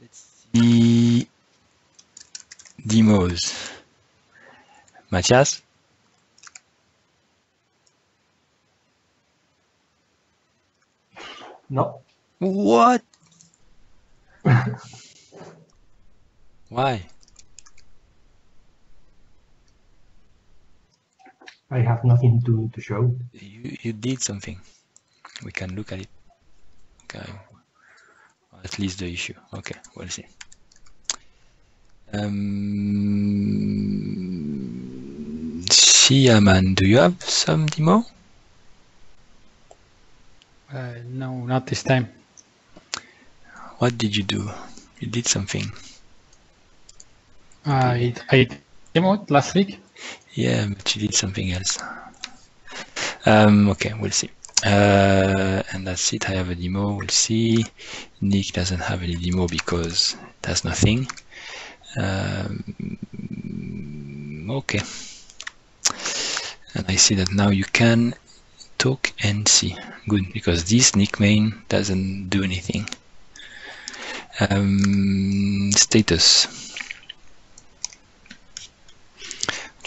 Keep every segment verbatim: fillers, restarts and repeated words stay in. Let's see. Demos. Mathias? No. What? Why? I have nothing to, to show. You, you did something. We can look at it. Okay. At least the issue. Okay, we'll see. Um, Siaman, do you have some demo? Uh, no, not this time. What did you do? You did something. Uh, it, I demoed last week. Yeah, but you did something else. Um, okay, we'll see. Uh, and that's it. I have a demo. We'll see. Nick doesn't have any demo because it has nothing. Um, okay. And I see that now you can talk and see. Good, because this Nick main doesn't do anything. Um, status.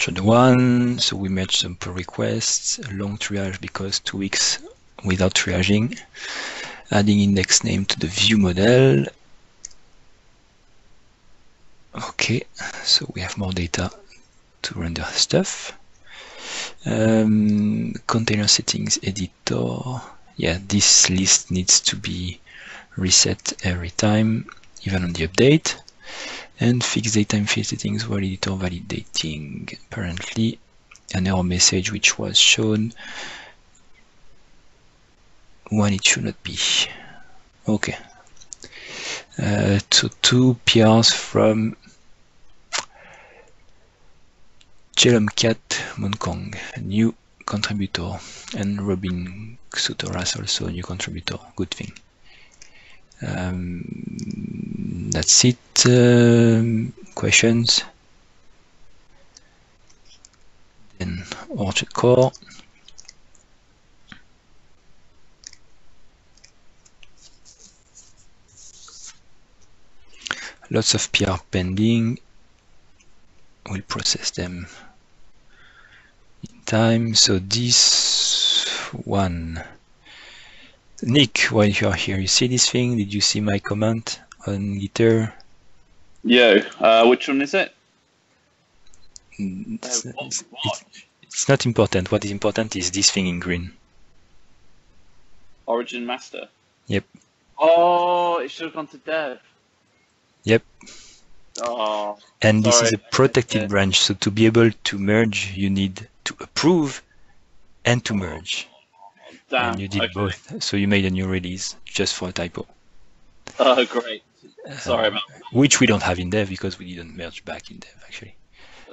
The one, so we merged some pull requests, a long triage because two weeks without triaging, adding index name to the view model. Okay, so we have more data to render stuff. Um, container settings editor. Yeah, this list needs to be reset every time, even on the update. And fix datetime field settings while editor validating. Apparently, an error message which was shown when it should not be. Okay. Uh, so two P Rs from ChelumCatMoonKong, a new contributor, and Robin Sutoras, also a new contributor. Good thing. Um, that's it. Um, questions? Then Orchard Core. Lots of P R pending. We'll process them in time. So this one. Nick, while you are here, you see this thing? Did you see my comment on Gitter? Yo, uh, which one is it? It's, uh, what, what? It's, it's not important. What is important is this thing in green. Origin master? Yep. Oh, it should have gone to dev. Yep. Oh, and sorry. This is a protected branch, so to be able to merge, you need to approve and to merge. Damn, and you did okay. Both, so you made a new release just for a typo. Oh, great. Sorry about that. Uh, which we don't have in dev because we didn't merge back in dev, actually.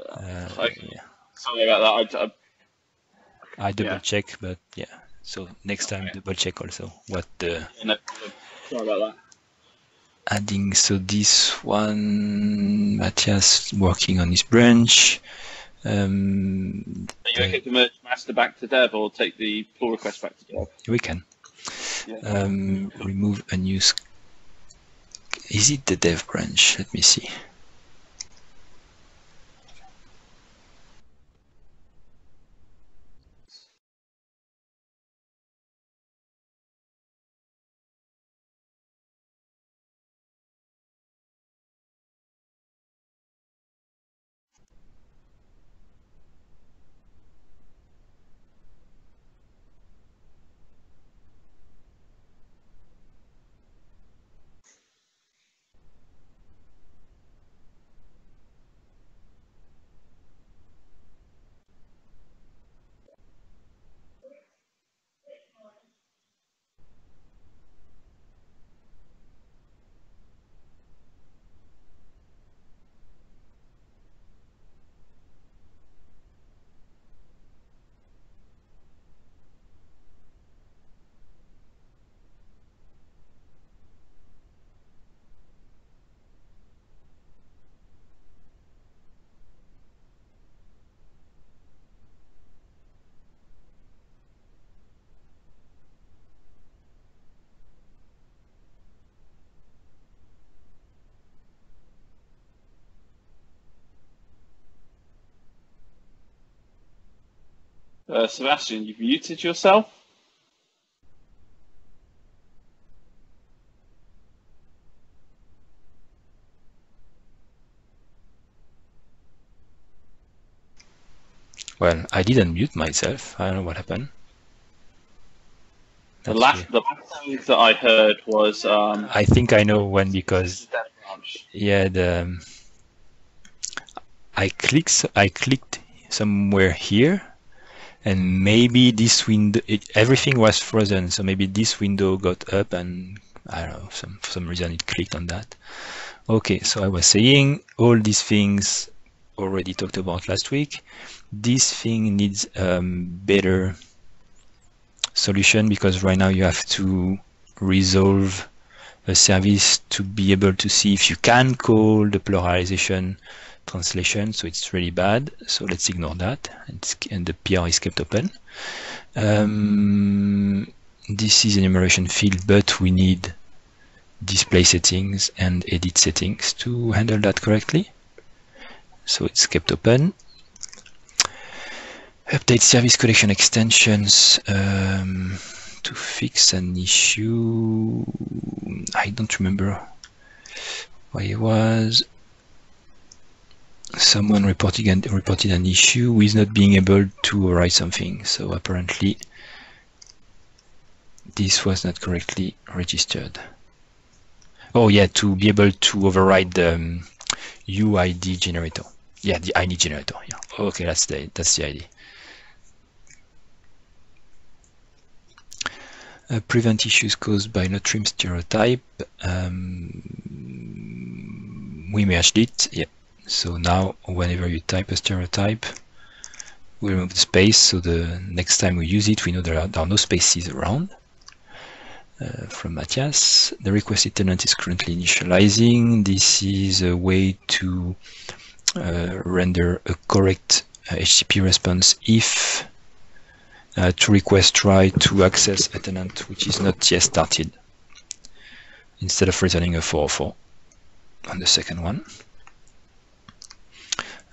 Uh, okay. Yeah. Sorry about that. I, I, I double yeah. check, but yeah. So next time, okay. Double check also what the. Yeah, no problem. Sorry about that. Adding, so this one, Mathias working on his branch. Um, Are you the, okay to merge master back to dev or take the pull request back to dev? We can. Yeah. Um, remove a new. Is it the dev branch? Let me see. Uh, Sebastian, you've muted yourself. Well, I didn't mute myself. I don't know what happened. That's the last, the last thing that I heard was. Um, I think I know when, because yeah, the I clicked I clicked somewhere here, and maybe this window it, everything was frozen, so maybe this window got up, and I don't know, some for some reason it clicked on that. Okay, so I was saying all these things already talked about last week. This thing needs um, better solution, because right now you have to resolve a service to be able to see if you can call the pluralization translation. So it's really bad. So let's ignore that, and, and the P R is kept open. Um, this is enumeration field, but we need display settings and edit settings to handle that correctly. So it's kept open. Update service collection extensions um, to fix an issue. I don't remember why it was. Someone reported an, reported an issue with not being able to write something. So apparently this was not correctly registered. Oh yeah, to be able to override the um, U I D generator. Yeah, the I D generator. Yeah. Okay, that's the that's the I D. Uh, prevent issues caused by not trim stereotype. Um, we merged it. Yeah. So now, whenever you type a stereotype, we remove the space. So the next time we use it, we know there are, there are no spaces around. Uh, from Mathias, the requested tenant is currently initializing. This is a way to uh, render a correct uh, H T T P response if Uh, to request try to access a tenant which is not yet started, instead of returning a four oh four on the second one.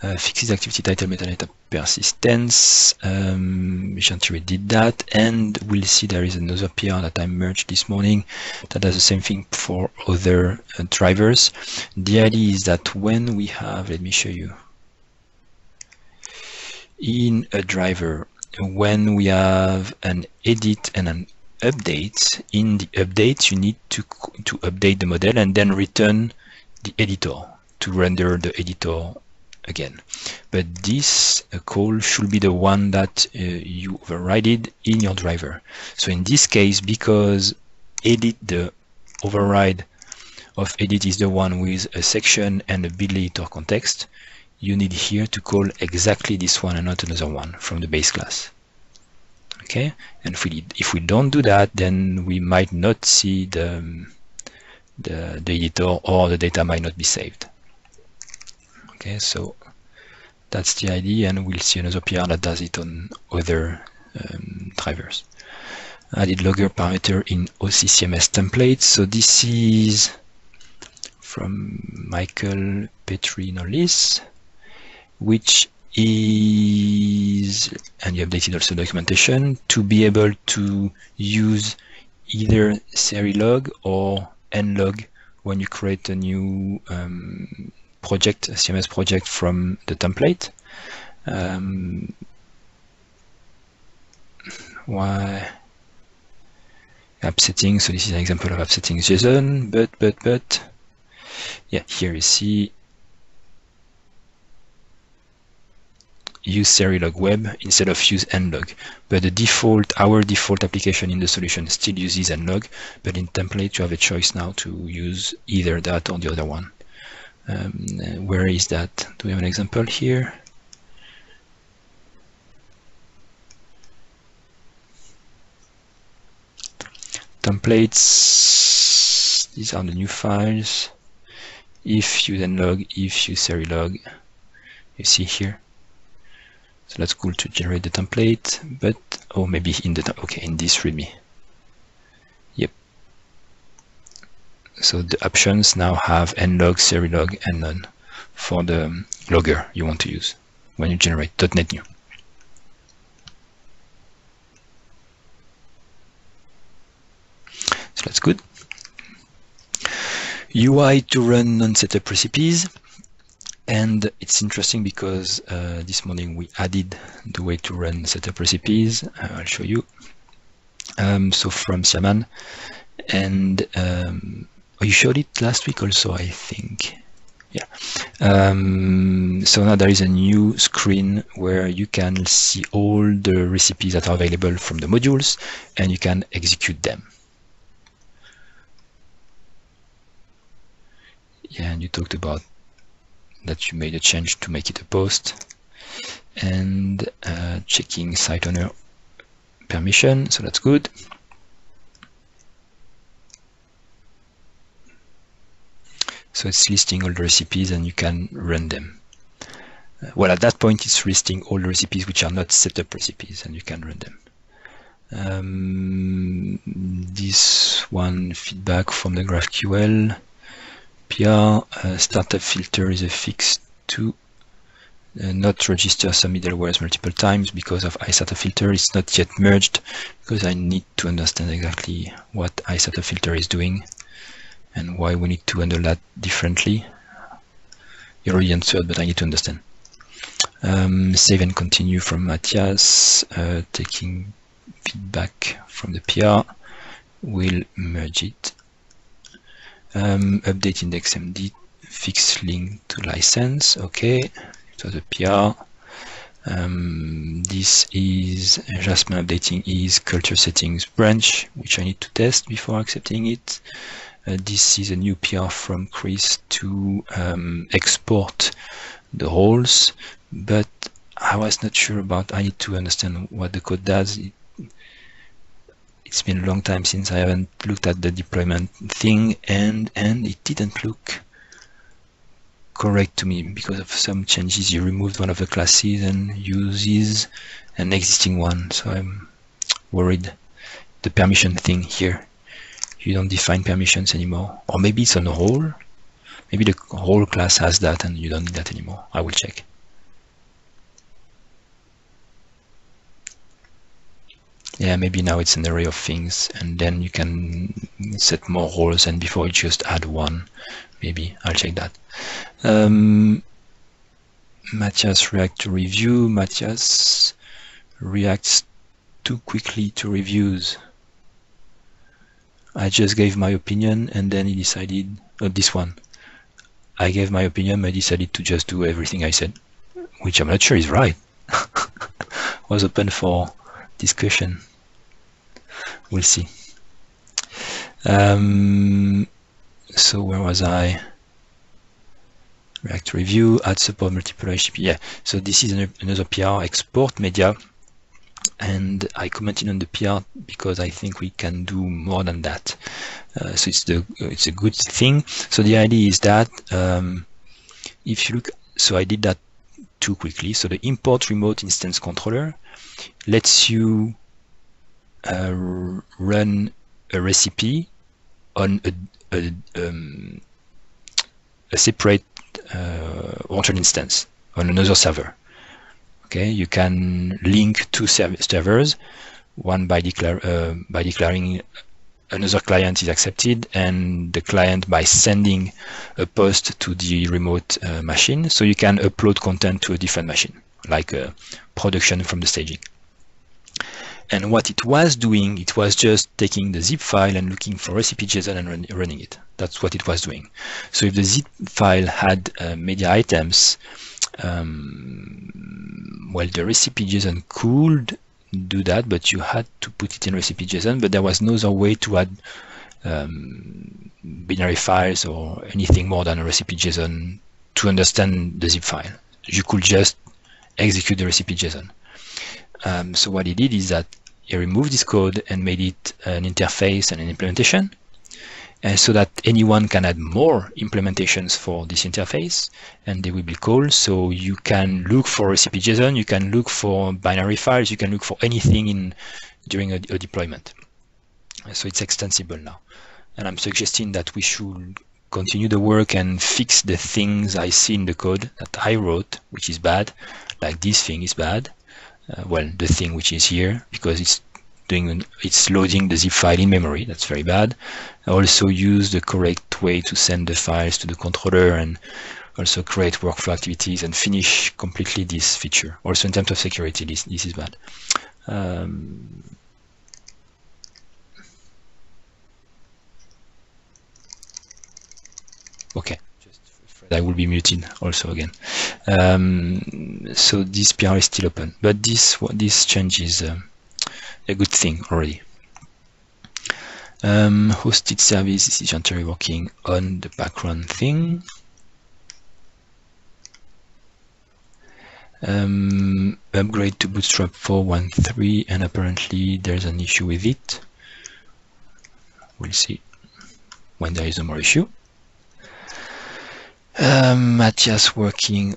Uh, fixes activity title metadata persistence. um, Jean-Thierry did that, and we'll see there is another P R that I merged this morning that does the same thing for other uh, drivers. The idea is that when we have, let me show you, in a driver, when we have an edit and an update, in the update you need to to update the model and then return the editor to render the editor again. But this call should be the one that uh, you overrided in your driver. So in this case, because edit, the override of edit is the one with a section and a build editor context, you need here to call exactly this one and not another one from the base class. Okay, and if we if we don't do that, then we might not see the the, the editor, or the data might not be saved. Okay, so that's the idea, and we'll see another P R that does it on other um, drivers. Added logger parameter in O C C M S templates. So this is from Michael Petrinolis, which is, and you updated also documentation, to be able to use either SeriLog or NLog when you create a new um, project, a C M S project from the template. Um, why app settings? So this is an example of app settings JSON, but but but yeah, here you see, use SeriLog web instead of use NLog. But the default, our default application in the solution still uses NLog, but in template you have a choice now to use either that or the other one. Um, where is that? Do we have an example here? Templates, these are the new files. If use NLog, if use SeriLog, you see here. So that's cool to generate the template, but oh, maybe in the okay in this readme. Yep. So the options now have NLog, SeriLog, and none for the logger you want to use when you generate dot net new. That's good. U I to run non-setup recipes. And it's interesting because uh, this morning we added the way to run setup recipes. Uh, I'll show you. Um, so from Siaman, and um, you showed it last week also, I think. Yeah. Um, so now there is a new screen where you can see all the recipes that are available from the modules, and you can execute them. Yeah, and you talked about that you made a change to make it a post, and uh, checking site owner permission, so that's good. So it's listing all the recipes and you can run them. Well, at that point it's listing all the recipes which are not setup recipes and you can run them. Um, this one, feedback from the GraphQL. P R uh, startup filter is a fix to uh, not register some middlewares multiple times because of iStartup filter. It's not yet merged because I need to understand exactly what iStartup filter is doing and why we need to handle that differently. You already answered, but I need to understand. Um, save and continue from Mathias, uh, taking feedback from the P R. We'll merge it. Um, update index M D, fix link to license. Okay, it was a P R. Um, this is Jasmine updating is culture settings branch, which I need to test before accepting it. Uh, this is a new P R from Chris to um, export the roles, but I was not sure about. I need to understand what the code does. It, It's been a long time since I haven't looked at the deployment thing, and and it didn't look correct to me because of some changes. You removed one of the classes and uses an existing one, so I'm worried. The permission thing here, you don't define permissions anymore, or maybe it's on a whole. Maybe the whole class has that and you don't need that anymore. I will check. Yeah, maybe now it's an array of things and then you can set more roles, and before you just add one, maybe I'll check that. Um, Mathias react to review. Mathias reacts too quickly to reviews. I just gave my opinion and then he decided, oh, this one. I gave my opinion, I decided to just do everything I said, which I'm not sure is right. Was open for discussion. We'll see. Um, so where was I? React review, add support multiple H T T P. Yeah. So this is an, another P R, export media, and I commented on the P R because I think we can do more than that. Uh, so it's the it's a good thing. So the idea is that um, if you look, so I did that too quickly. So the import remote instance controller lets you uh, run a recipe on a, a, um, a separate uh, Orchard instance on another server. Okay, you can link two servers, one by, declare, uh, by declaring another client is accepted, and the client by sending a post to the remote uh, machine, so you can upload content to a different machine, like a production from the staging. And what it was doing, it was just taking the zip file and looking for recipe JSON and run, running it. That's what it was doing. So if the zip file had uh, media items, um, well, the recipe JSON could do that, but you had to put it in recipe JSON, but there was no other way to add um, binary files or anything more than a recipe JSON to understand the zip file. You could just execute the recipe JSON. Um, so what he did is that he removed this code and made it an interface and an implementation, and so that anyone can add more implementations for this interface, and they will be called. So you can look for recipe JSON, you can look for binary files, you can look for anything in during a, a deployment. So it's extensible now, and I'm suggesting that we should continue the work and fix the things I see in the code that I wrote, which is bad. Like this thing is bad. Uh, well, the thing which is here, because it's doing it's loading the zip file in memory. That's very bad. I also use the correct way to send the files to the controller, and also create workflow activities and finish completely this feature. Also in terms of security, this, this is bad. Um, okay, I will be muted also again. Um, so this P R is still open, but this this change is uh, a good thing already. Um, hosted service, this is Jean-Thierry working on the background thing. Um, upgrade to Bootstrap four point one three, and apparently there's an issue with it. We'll see when there is no more issue. Um, Mathias working.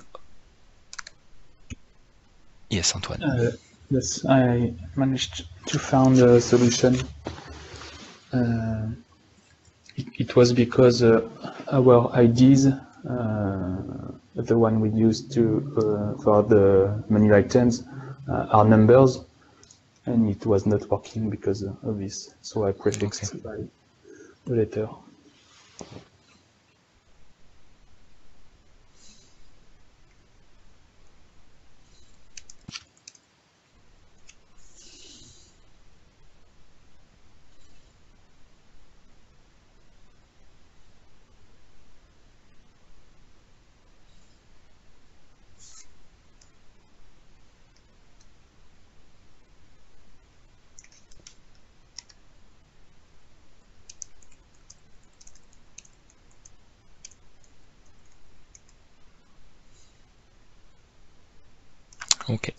Yes, Antoine. Uh, yes, I managed to find a solution. Uh, it, it was because uh, our I Ds, uh, the one we used to uh, for the menu items, uh, are numbers, and it was not working because of this. So I prefixed okay. by a letter. Okay.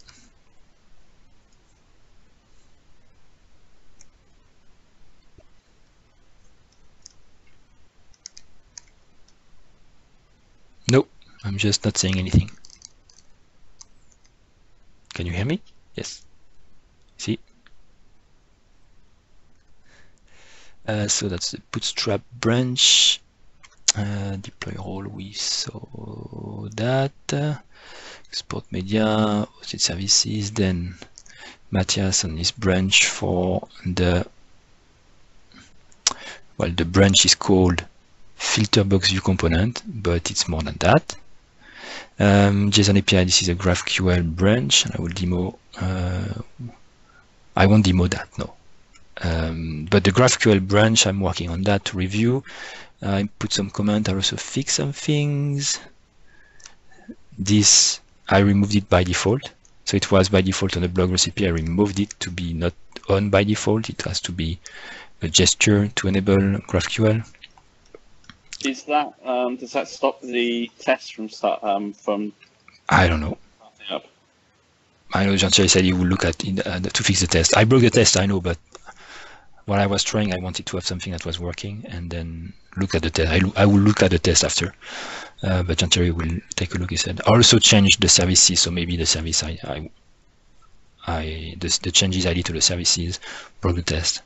No, I'm just not saying anything. Can you hear me? Yes. See? Uh, so that's the Bootstrap branch. Uh, deploy role, we saw that. Uh, export media, hosted services, then Mathias on his branch for the, well, the branch is called filter box view component, but it's more than that. Um, JSON A P I, this is a GraphQL branch, and I will demo, uh, I won't demo that, no. Um, but the GraphQL branch, I'm working on that to review. I put some comment, I also fix some things. This, I removed it by default. So it was by default on the blog recipe. I removed it to be not on by default. It has to be a gesture to enable GraphQL. Is that, um, does that stop the test from start, um, from? I don't know. Up? I know Jean-Thierry said he would look at it uh, to fix the test. I broke the test, I know, but while I was trying, I wanted to have something that was working and then look at the test. I, I will look at the test after, uh, but Jean-Thierry will take a look, he said. I also changed the services, so maybe the service I, I, I the, the changes I did to the services broke the test.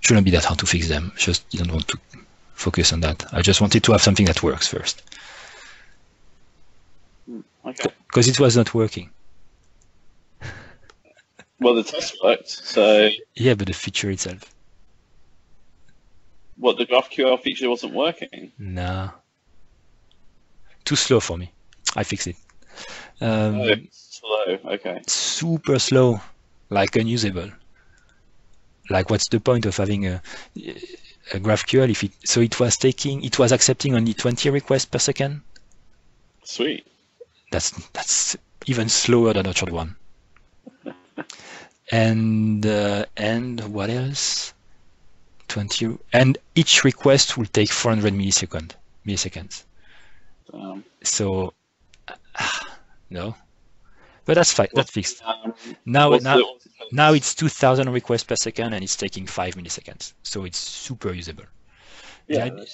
Shouldn't be that hard to fix them, just didn't want to focus on that. I just wanted to have something that works first. Okay. Because it was not working. Well, the test worked, so... Yeah, but the feature itself. What, the GraphQL feature wasn't working? Nah. Too slow for me. I fixed it. Um, oh, slow, okay. Super slow, like unusable. Like, what's the point of having a, a GraphQL if it... So it was taking, it was accepting only twenty requests per second? Sweet. That's, that's even slower than Orchard one. And, uh, and what else? twenty, and each request will take four hundred milliseconds. milliseconds. Um, so, uh, no, but that's fine. That's fixed. Um, now, now, now it's two thousand requests per second, and it's taking five milliseconds. So it's super usable. Yeah, the, idea,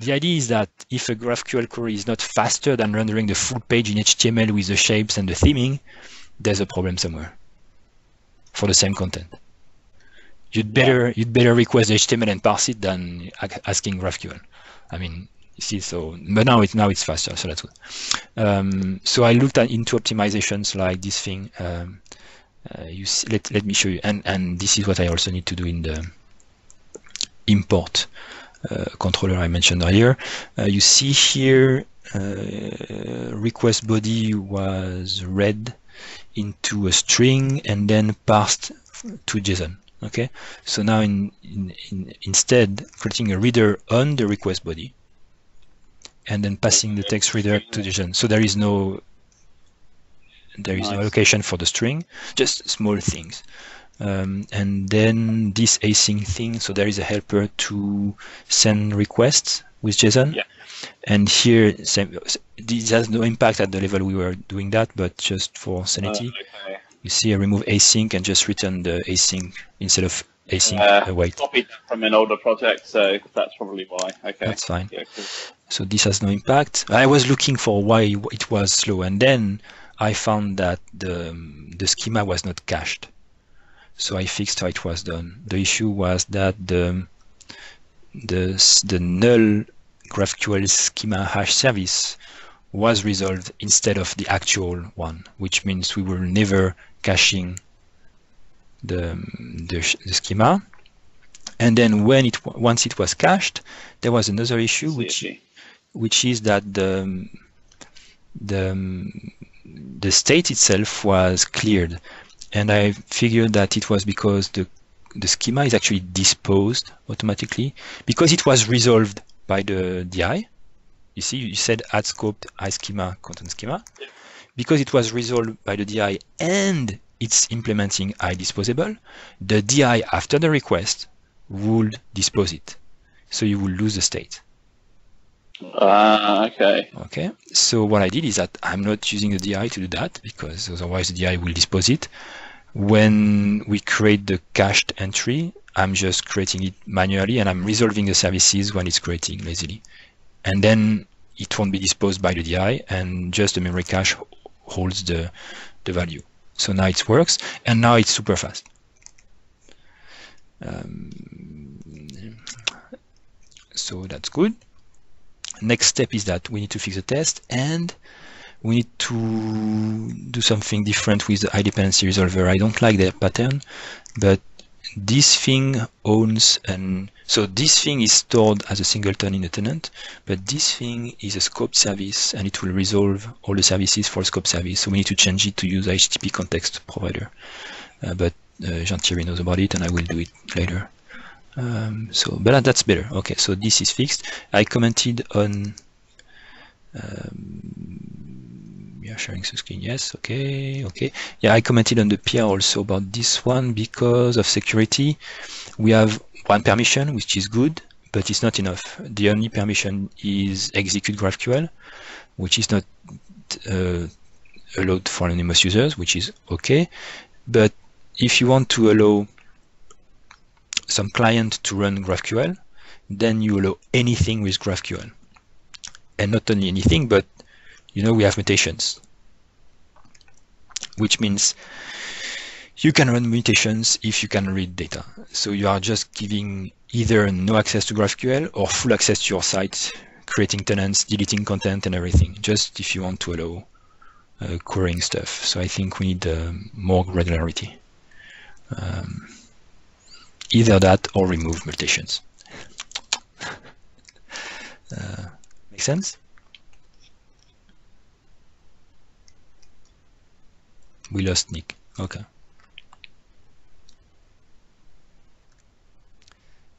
the idea is that if a GraphQL query is not faster than rendering the full page in H T M L with the shapes and the theming, there's a problem somewhere for the same content. You'd better yeah. you'd better request H T M L and parse it than asking GraphQL. I mean, you see, so but now it's now it's faster, so that's good. Um, so I looked at, into optimizations like this thing, um, uh, you see, let, let me show you, and and this is what I also need to do in the import uh, controller I mentioned earlier. Uh, you see here uh, request body was read into a string and then parsed to JSON. Okay, so now in, in, in instead creating a reader on the request body and then passing the text reader to JSON. So there is no there is nice. no allocation for the string, just small things. Um, and then this async thing, so there is a helper to send requests with JSON. Yeah. And here, same, this has no impact at the level we were doing that, but just for sanity. Uh, okay. You see, I remove async and just return the async instead of async uh, await. Copied from an older project, so that's probably why. Okay, that's fine. Yeah, cool. So this has no impact. I was looking for why it was slow, and then I found that the the schema was not cached. So I fixed how it was done. The issue was that the the the null GraphQL schema hash service was resolved instead of the actual one, which means we were never caching the, the, the schema. And then when it once it was cached, there was another issue, which which is that the the the state itself was cleared, and I figured that it was because the the schema is actually disposed automatically because it was resolved by the D I. You see, you said add scoped iSchema content schema. Yeah. Because it was resolved by the D I and it's implementing iDisposable, the D I after the request would dispose it. So you will lose the state. Ah, uh, okay. Okay. So what I did is that I'm not using the D I to do that because otherwise the D I will dispose it. When we create the cached entry, I'm just creating it manually and I'm resolving the services when it's creating lazily. And then it won't be disposed by the D I, and just the memory cache holds the, the value. So now it works, and now it's super fast. Um, so that's good. Next step is that we need to fix the test, and we need to do something different with the iDependency resolver. I don't like that pattern, but this thing owns an, so this thing is stored as a singleton in the tenant, but this thing is a scoped service and it will resolve all the services for a scoped service. So we need to change it to use H T T P context provider. Uh, but uh, Jean-Thierry knows about it and I will do it later. Um, so, but that's better. Okay, so this is fixed. I commented on, um, yeah, sharing the screen. Yes, okay, okay. Yeah, I commented on the P R also about this one because of security. We have one permission, which is good, but it's not enough. The only permission is execute GraphQL, which is not uh, allowed for anonymous users, which is okay. But if you want to allow some client to run GraphQL, then you allow anything with GraphQL. And not only anything, but you know, we have mutations, which means you can run mutations if you can read data. So you are just giving either no access to GraphQL or full access to your site, creating tenants, deleting content and everything, just if you want to allow uh, querying stuff. So I think we need uh, more granularity. Um, either that or remove mutations. uh, make sense? We lost Nick, okay.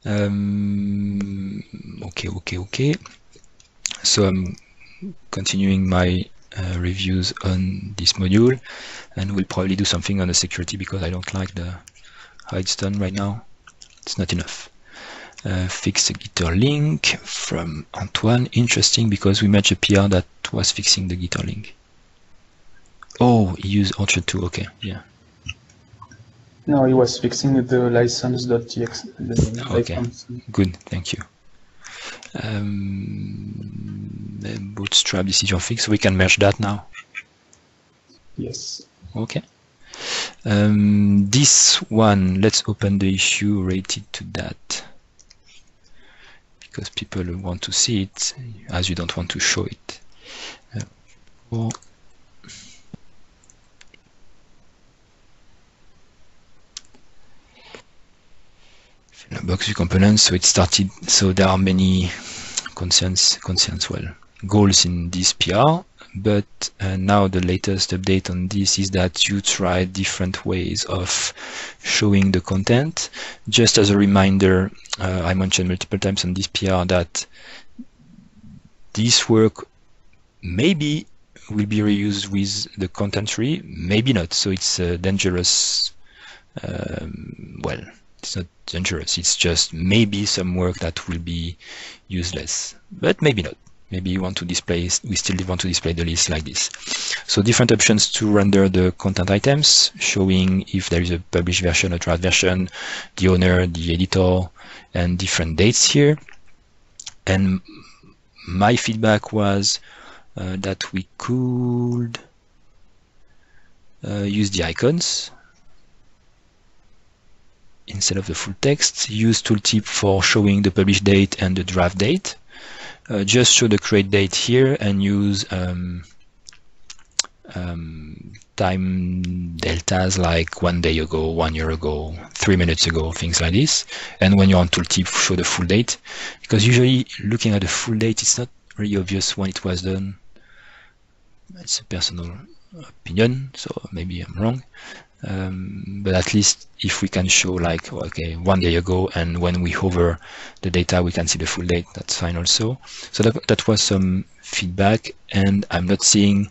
Um, okay, okay, okay. So I'm continuing my uh, reviews on this module, and we'll probably do something on the security because I don't like the how it's done right now. It's not enough. Uh, fix the Gitter link from Antoine. Interesting, because we matched a P R that was fixing the Gitter link. Oh, he used Orchard too. Okay, yeah. No, he was fixing the license dot T X. Okay, license. Good, thank you. Um, Bootstrap, this is your fix. We can merge that now. Yes. Okay. Um, this one, let's open the issue related to that, because people want to see it, as you don't want to show it. Uh, or box view components. So it started. So there are many concerns, concerns well, goals in this P R. But uh, now the latest update on this is that you try different ways of showing the content. Just as a reminder, uh, I mentioned multiple times on this P R that this work maybe will be reused with the content tree, maybe not. So it's a dangerous, um, well, it's not dangerous. It's just maybe some work that will be useless, but maybe not. Maybe you want to display, we still want to display the list like this. So different options to render the content items, showing if there is a published version, a trial version, the owner, the editor, and different dates here. And my feedback was uh, that we could uh, use the icons instead of the full text, use tooltip for showing the published date and the draft date. Uh, just show the create date here and use um, um, time deltas like one day ago, one year ago, three minutes ago, things like this. And when you're on tooltip, show the full date, because usually looking at the full date, it's not really obvious when it was done. It's a personal opinion, so maybe I'm wrong. Um, but at least if we can show like, okay, one day ago, and when we hover the data, we can see the full date, that's fine also. So that, that was some feedback, and I'm not seeing,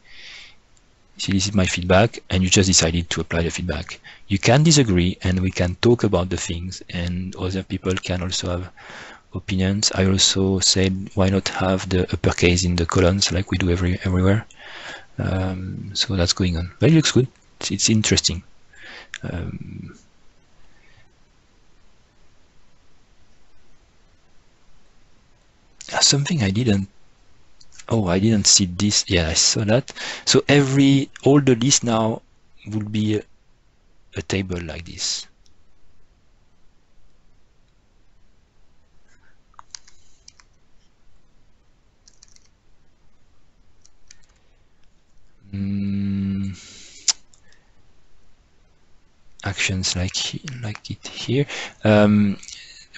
see, this is my feedback, and you just decided to apply the feedback. You can disagree, and we can talk about the things, and other people can also have opinions. I also said, why not have the uppercase in the columns like we do every, everywhere? Um, so that's going on, but it looks good. It's, it's interesting. Um, something I didn't oh I didn't see this yeah I saw that. So every all the list now will be a, a table like this. mm. Actions like like it here. Um,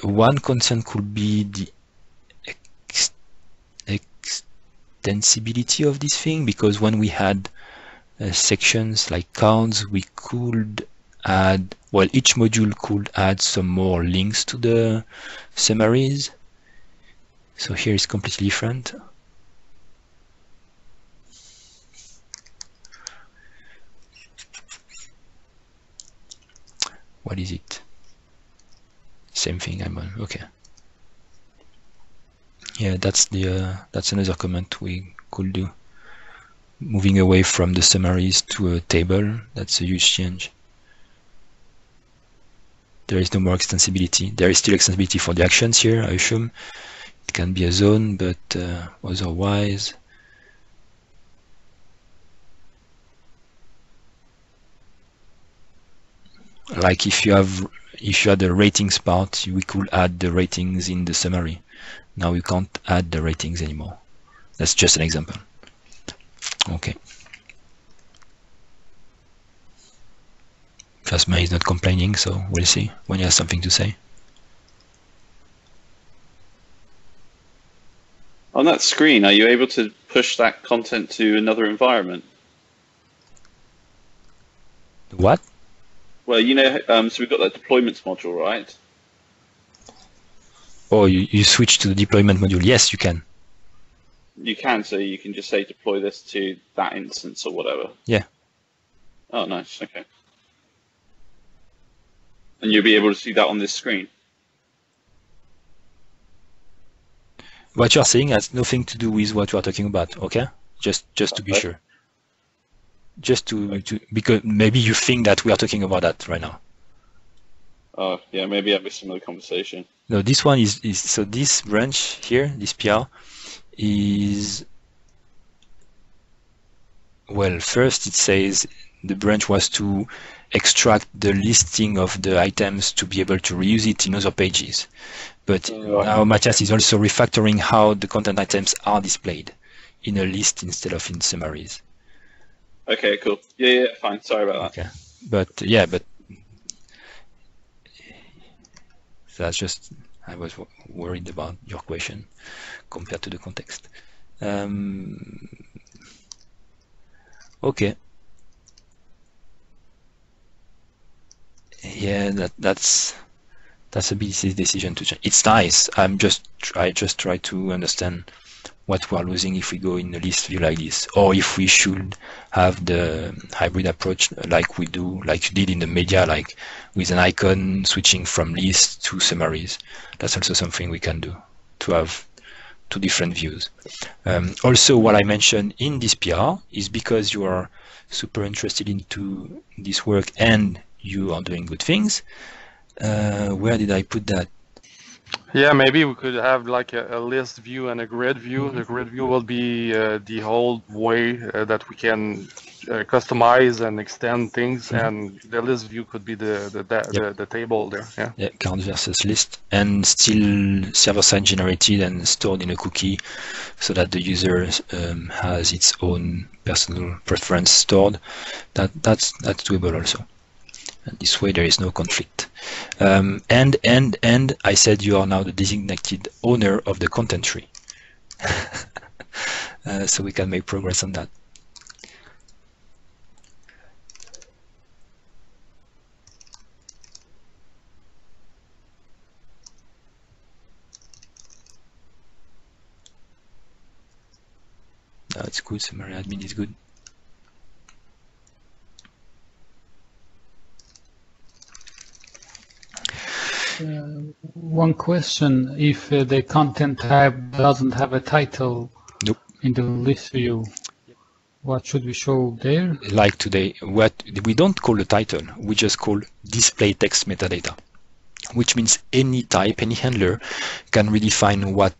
one concern could be the ex extensibility of this thing, because when we had uh, sections like counts, we could add, well, each module could add some more links to the summaries. So here is completely different. What is it? Same thing I'm on. Okay. Yeah, that's the uh, that's another comment we could do. Moving away from the summaries to a table, that's a huge change. There is no more extensibility. There is still extensibility for the actions here, I assume. It can be a zone, but uh, otherwise. Like if you have, if you had a ratings part, we could add the ratings in the summary. Now we can't add the ratings anymore. That's just an example. Okay. Fastman is not complaining, so we'll see when he has something to say. On that screen, are you able to push that content to another environment? What? Well, you know, um, so we've got that deployments module, right? Oh, you, you switch to the deployment module. Yes, you can. You can, so you can just say deploy this to that instance or whatever. Yeah. Oh, nice. Okay. And you'll be able to see that on this screen. What you're saying has nothing to do with what you are talking about. Okay, just just to be sure. Just to, to, because maybe you think that we are talking about that right now. Oh, uh, yeah, maybe I missed another conversation. No, this one is, is, so this branch here, this P R, is, well, first it says the branch was to extract the listing of the items to be able to reuse it in other pages. But uh, now Mathias is also refactoring how the content items are displayed in a list instead of in summaries. Okay, cool. Yeah, yeah, fine. Sorry about that. Okay. But yeah, but So that's just, I was worried about your question compared to the context. Um, okay. Yeah, that that's that's a business decision to change. It's nice. I'm just I just try to understand what we are losing if we go in the list view like this, or if we should have the hybrid approach like we do, like you did in the media, like with an icon switching from list to summaries. That's also something we can do to have two different views. Um, also, what I mentioned in this P R is because you are super interested into this work and you are doing good things. Uh, where did I put that? Yeah, maybe we could have like a, a list view and a grid view. The grid view will be uh, the whole way uh, that we can uh, customize and extend things, mm-hmm. and the list view could be the the, the, yep. the, the table there. Yeah. yeah, count versus list, and still server-side generated and stored in a cookie, so that the user um, has its own personal preference stored. That that's that's doable also. And this way there is no conflict. Um, and and and I said you are now the designated owner of the content tree. uh, so we can make progress on that. No, it's good, summary admin is good. Uh, one question, if uh, the content type doesn't have a title nope. in the list view, what should we show there? Like today, what we don't call the title, we just call display text metadata, which means any type, any handler can redefine what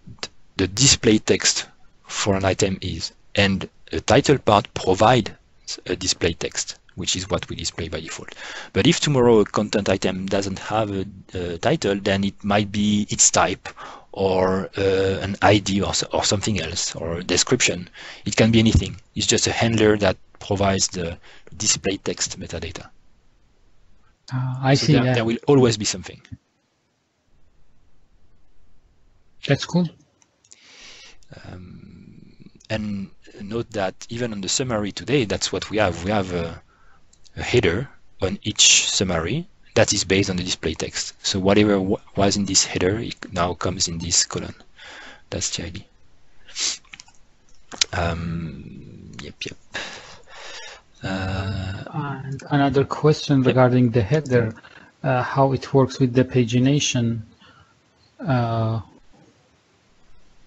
the display text for an item is, and the title part provides a display text, which is what we display by default. But if tomorrow a content item doesn't have a, a title, then it might be its type or uh, an I D or, or something else, or a description. It can be anything. It's just a handler that provides the display text metadata. Uh, I so see there, that. There will always be something. That's cool. Um, and note that even on the summary today, that's what we have. We have a a header on each summary that is based on the display text. So whatever was in this header, it now comes in this column. That's the idea. Um, yep, yep. Uh, and another question yep. regarding the header, uh, how it works with the pagination. Uh,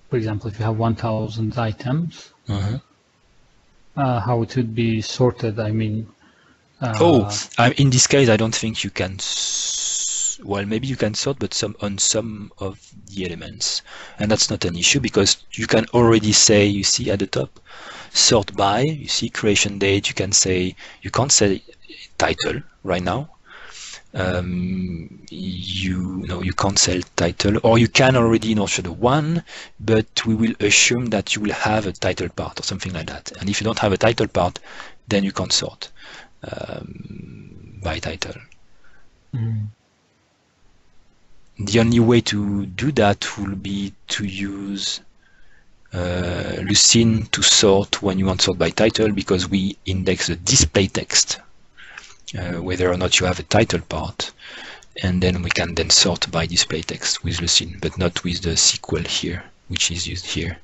for example, if you have one thousand items, uh-huh. uh, how it would be sorted, I mean, Uh, oh, I, in this case, I don't think you can. S well, maybe you can sort, but some on some of the elements, and that's not an issue because you can already say. You see at the top, sort by. You see creation date. You can say you can't say title right now. Um, you know you can't say title, or you can already in Orchard one, but we will assume that you will have a title part or something like that. And if you don't have a title part, then you can't sort. Um, by title. Mm. The only way to do that will be to use uh, Lucene to sort when you want sort by title, because we index the display text, uh, whether or not you have a title part, and then we can then sort by display text with Lucene, but not with the S Q L here, which is used here.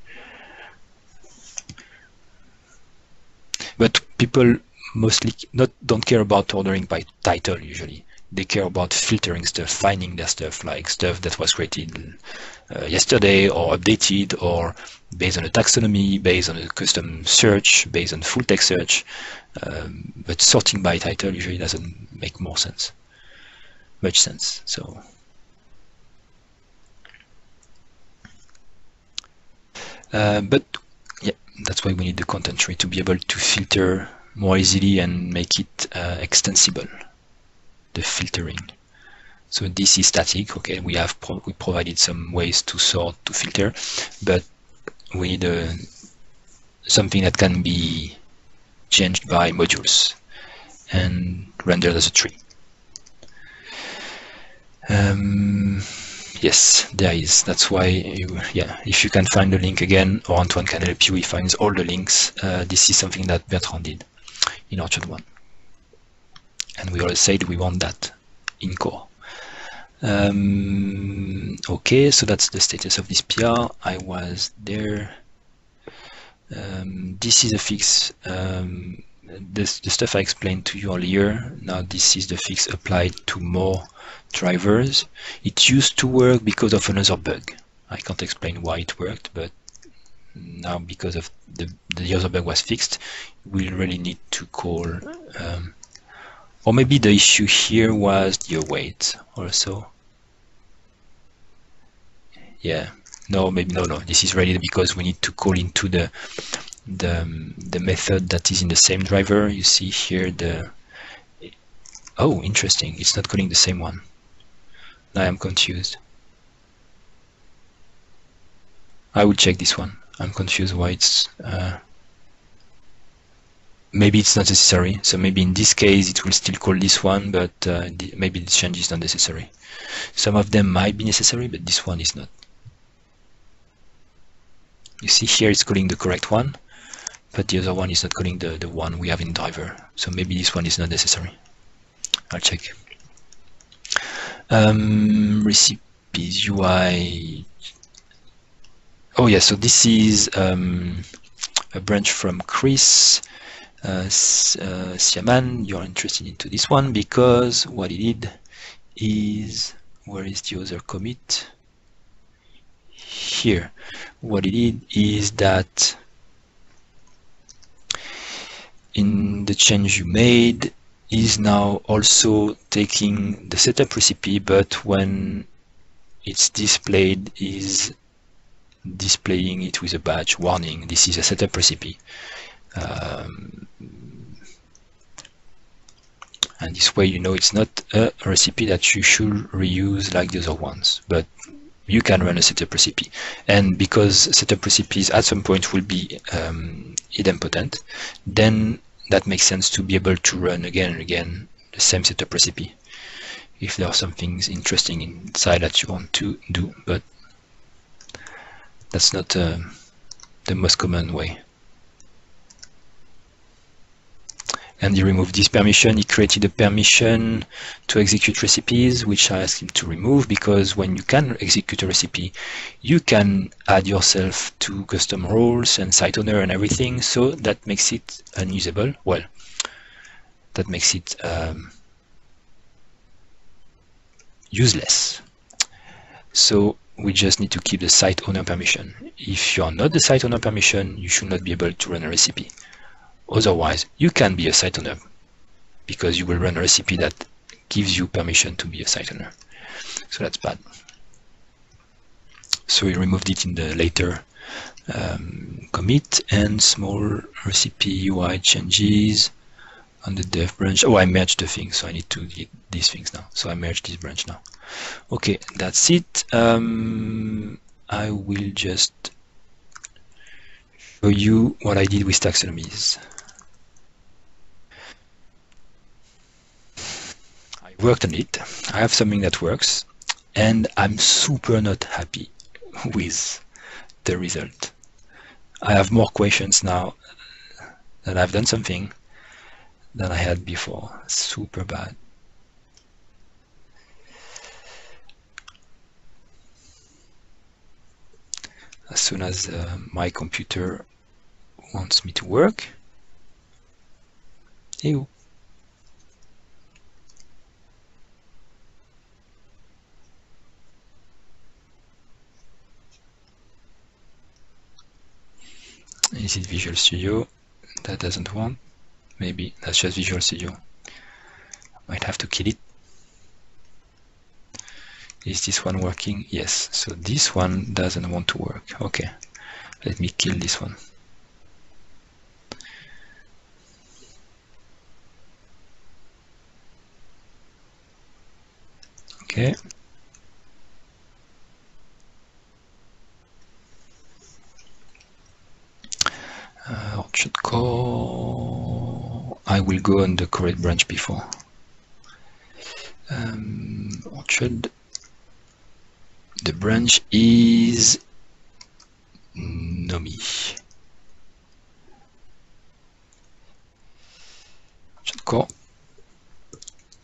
But people mostly not don't care about ordering by title usually. They care about filtering stuff, finding their stuff, like stuff that was created uh, yesterday or updated or based on a taxonomy, based on a custom search, based on full text search. Um, but sorting by title usually doesn't make more sense, much sense. So uh, but yeah, that's why we need the content tree to be able to filter more easily and make it uh, extensible, the filtering. So this is static. Okay, we have pro we provided some ways to sort, to filter, but we need uh, something that can be changed by modules and rendered as a tree. Um, Yes, there is. That's why, you, yeah, if you can find the link again, or Antoine can help you, he finds all the links. Uh, this is something that Bertrand did in Orchard one. And we always said we want that in core. Um, okay, so that's the status of this P R. I was there. Um, this is a fix. Um, this, the stuff I explained to you earlier. Now this is the fix applied to more drivers. It used to work because of another bug. I can't explain why it worked, but now because of the, the other bug was fixed, we really need to call. Um, or maybe the issue here was the await also. Yeah. No, maybe no, no. This is really because we need to call into the the the method that is in the same driver. You see here the. Oh, interesting. It's not calling the same one. Now I'm confused. I will check this one. I'm confused why it's. Uh, maybe it's not necessary. So maybe in this case it will still call this one, but uh, maybe this change is not necessary. Some of them might be necessary, but this one is not. You see here it's calling the correct one, but the other one is not calling the, the one we have in driver. So maybe this one is not necessary. I'll check. Um, recipes U I. Oh yeah, so this is um, a branch from Chris. Uh, uh, Siaman, you're interested into this one because what he did is, where is the other commit? Here, what it did is that in the change you made is now also taking the setup recipe, but when it's displayed is displaying it with a badge warning. This is a setup recipe. Um, and this way you know it's not a recipe that you should reuse like the other ones, but you can run a setup recipe, and because setup recipes at some point will be um, idempotent, then that makes sense to be able to run again and again the same setup recipe if there are some things interesting inside that you want to do, but that's not uh, the most common way. And he removed this permission. He created a permission to execute recipes, which I asked him to remove, because when you can execute a recipe, you can add yourself to custom roles and site owner and everything. So that makes it unusable. Well, that makes it um, useless. So we just need to keep the site owner permission. If you are not the site owner permission, you should not be able to run a recipe. Otherwise, you can be a site owner because you will run a recipe that gives you permission to be a site owner. So that's bad. So we removed it in the later um, commit. And small recipe U I changes on the dev branch. Oh, I merged the thing, so I need to get these things now. So I merged this branch now. Okay, that's it. Um, I will just show you what I did with taxonomies. Worked on it. I have something that works, and I'm super not happy with the result. I have more questions now that I've done something than I had before. Super bad. As soon as uh, my computer wants me to work. Ew. Is it Visual Studio? That doesn't want. Maybe that's just Visual Studio. Might have to kill it. Is this one working? Yes. So this one doesn't want to work. Okay. Let me kill this one. Okay. Uh, Orchard Core. I will go on the correct branch before. Um, Orchard branch is Nomi. Core.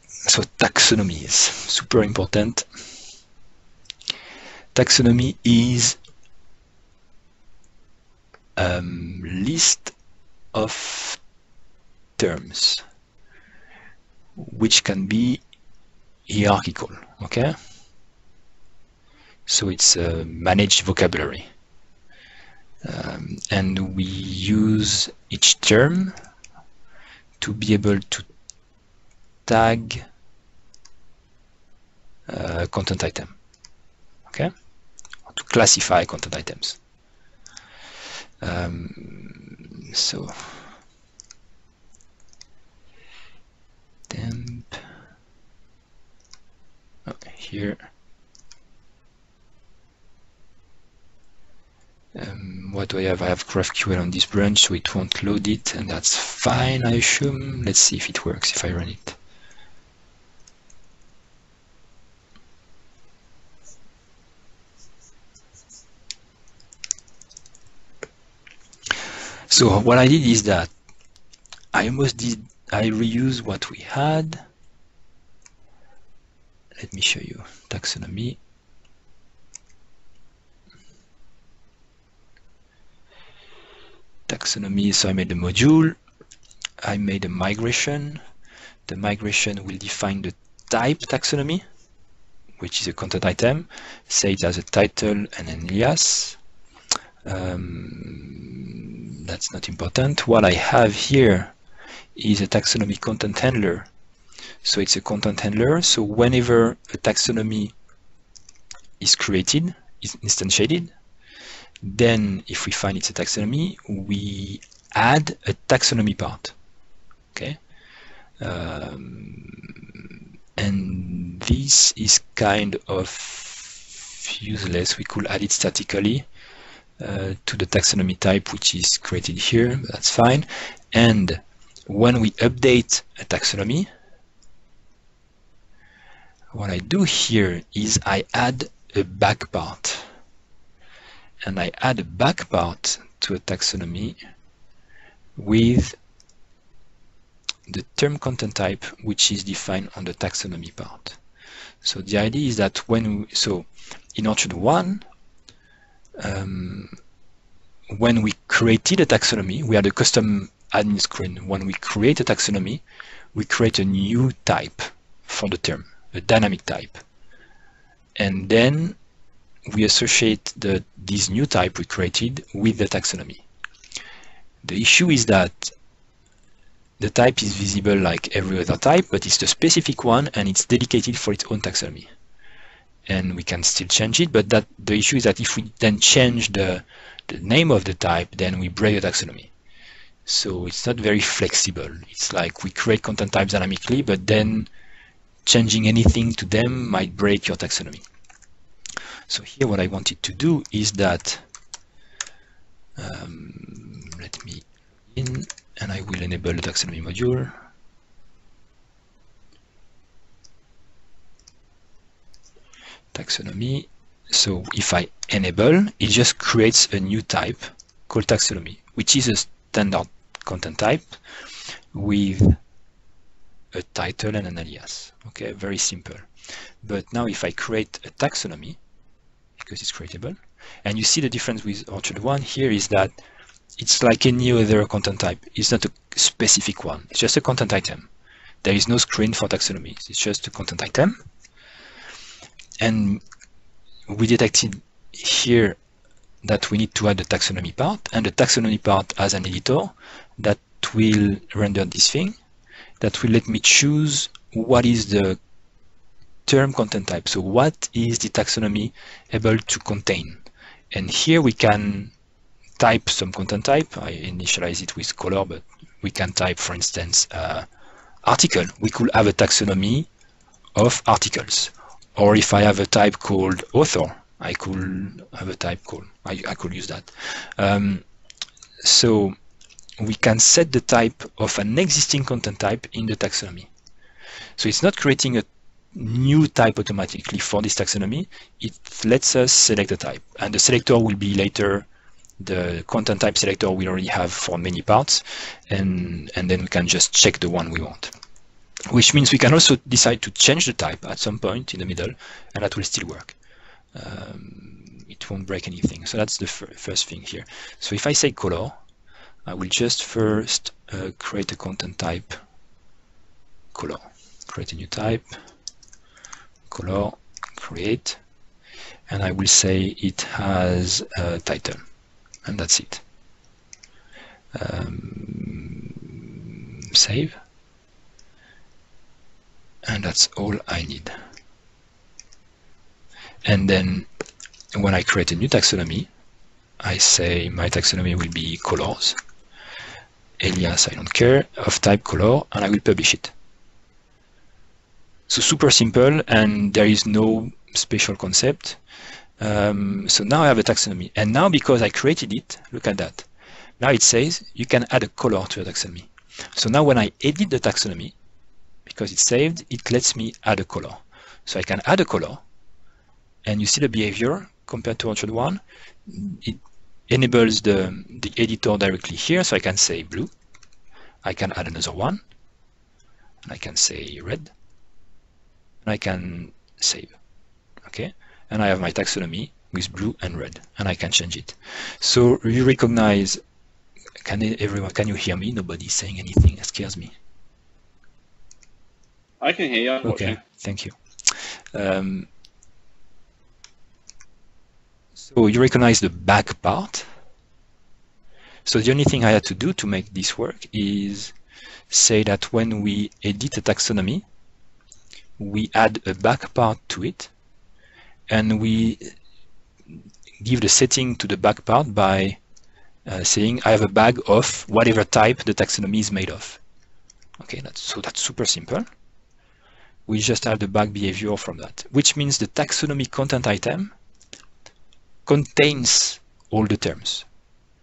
So taxonomies, super important. Taxonomy is a um, list of terms which can be hierarchical, okay? So it's a managed vocabulary. Um, and we use each term to be able to tag uh, content item, okay? Or to classify content items. Um, so temp, oh, here um, what do I have? I have GraphQL on this branch, so it won't load it, and that's fine, I assume. Let's see if it works if I run it. So what I did is that I almost did I reused what we had. Let me show you taxonomy. Taxonomy, so I made a module, I made a migration. The migration will define the type taxonomy, which is a content item, say it has a title and an alias. Um, that's not important. What I have here is a taxonomy content handler. So it's a content handler. So whenever a taxonomy is created, is instantiated, then if we find it's a taxonomy, we add a taxonomy part. Okay. Um, and this is kind of useless. We could add it statically. Uh, to the taxonomy type which is created here, that's fine. And when we update a taxonomy, what I do here is I add a back part. And I add a back part to a taxonomy with the term content type which is defined on the taxonomy part. So the idea is that when, we, so in Orchard one, Um, when we created a taxonomy, we had a custom admin screen. When we create a taxonomy, we create a new type for the term, a dynamic type. And then we associate the, this new type we created with the taxonomy. The issue is that the type is visible like every other type, but it's the specific one and it's dedicated for its own taxonomy. And we can still change it, but that the issue is that if we then change the, the name of the type, then we break the taxonomy. So it's not very flexible. It's like we create content types dynamically, but then changing anything to them might break your taxonomy. So here what I wanted to do is that, um, let me in, and I will enable the taxonomy module. Taxonomy. So if I enable, it just creates a new type called taxonomy, which is a standard content type with a title and an alias. Okay, very simple. But now if I create a taxonomy, because it's creatable, and you see the difference with Orchard one here is that it's like any other content type. It's not a specific one. It's just a content item. There is no screen for taxonomies. It's just a content item. And we detected here that we need to add the taxonomy part, and the taxonomy part has an editor that will render this thing, that will let me choose what is the term content type. So what is the taxonomy able to contain? And here we can type some content type. I initialize it with color, but we can type, for instance, uh, article. We could have a taxonomy of articles. Or if I have a type called author, I could have a type called, I, I could use that. Um, so we can set the type of an existing content type in the taxonomy. So it's not creating a new type automatically for this taxonomy. It lets us select a type, and the selector will be later the content type selector we already have for many parts, and and then we can just check the one we want, which means we can also decide to change the type at some point in the middle, and that will still work. Um, it won't break anything. So that's the first thing here. So if I say color, I will just first uh, create a content type color, create a new type, color, create, and I will say it has a title, and that's it. Um, save. And that's all I need. And then when I create a new taxonomy, I say my taxonomy will be colors, alias I don't care, of type color, and I will publish it. So super simple, and there is no special concept. Um, so now I have a taxonomy, and now because I created it, look at that. Now it says you can add a color to a taxonomy. So now when I edit the taxonomy, because it's saved, it lets me add a color. So I can add a color, and you see the behavior compared to Orchard one. It enables the, the editor directly here, so I can say blue. I can add another one, and I can say red, and I can save. Okay, and I have my taxonomy with blue and red, and I can change it. So you recognize, can everyone, can you hear me? Nobody's saying anything, that scares me. I can hear you. I'm okay, watching. Thank you. Um, so you recognize the back part. So the only thing I had to do to make this work is say that when we edit a taxonomy, we add a back part to it, and we give the setting to the back part by uh, saying I have a bag of whatever type the taxonomy is made of. Okay, that's, so that's super simple. We just have the back behavior from that, which means the taxonomy content item contains all the terms.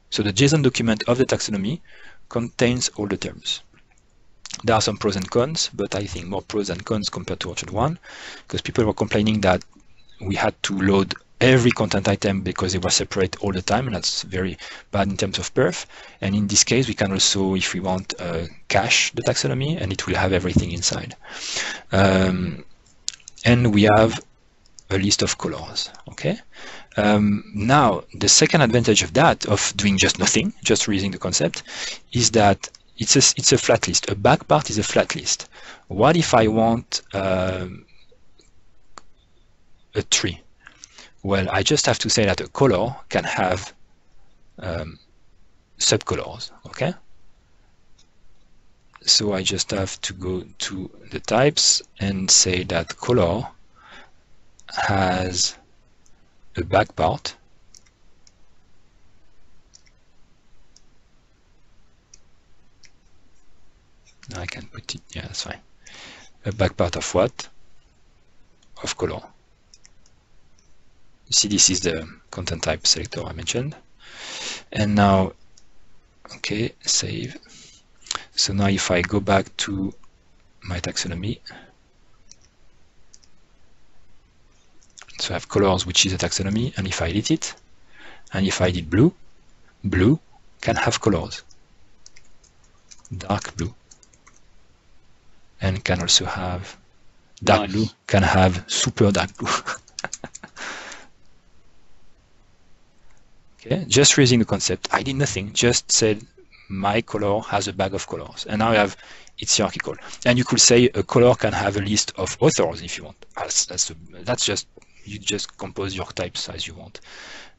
So the JSON document of the taxonomy contains all the terms. There are some pros and cons, but I think more pros and cons compared to Orchard one, because people were complaining that we had to load every content item because they were separate all the time, and that's very bad in terms of perf. And in this case, we can also, if we want, uh, cache the taxonomy, and it will have everything inside. Um, and we have a list of colors. Okay. Um, now, the second advantage of that, of doing just nothing, just reusing the concept, is that it's a, it's a flat list. A back part is a flat list. What if I want um, a tree? Well, I just have to say that a color can have um, subcolors, okay? So I just have to go to the types and say that color has a back part. I can put it, yeah, that's fine. A back part of what? Of color. You see, this is the content type selector I mentioned. And now, okay, save. So now if I go back to my taxonomy, so I have colors, which is a taxonomy, and if I edit it, and if I did blue, blue can have colors, dark blue, and can also have dark nice. Blue, can have super dark blue. Okay, just raising the concept. I did nothing, just said my color has a bag of colors, and now I have, it's hierarchical. And you could say a color can have a list of authors if you want. That's, that's, a, that's just, you just compose your types as you want.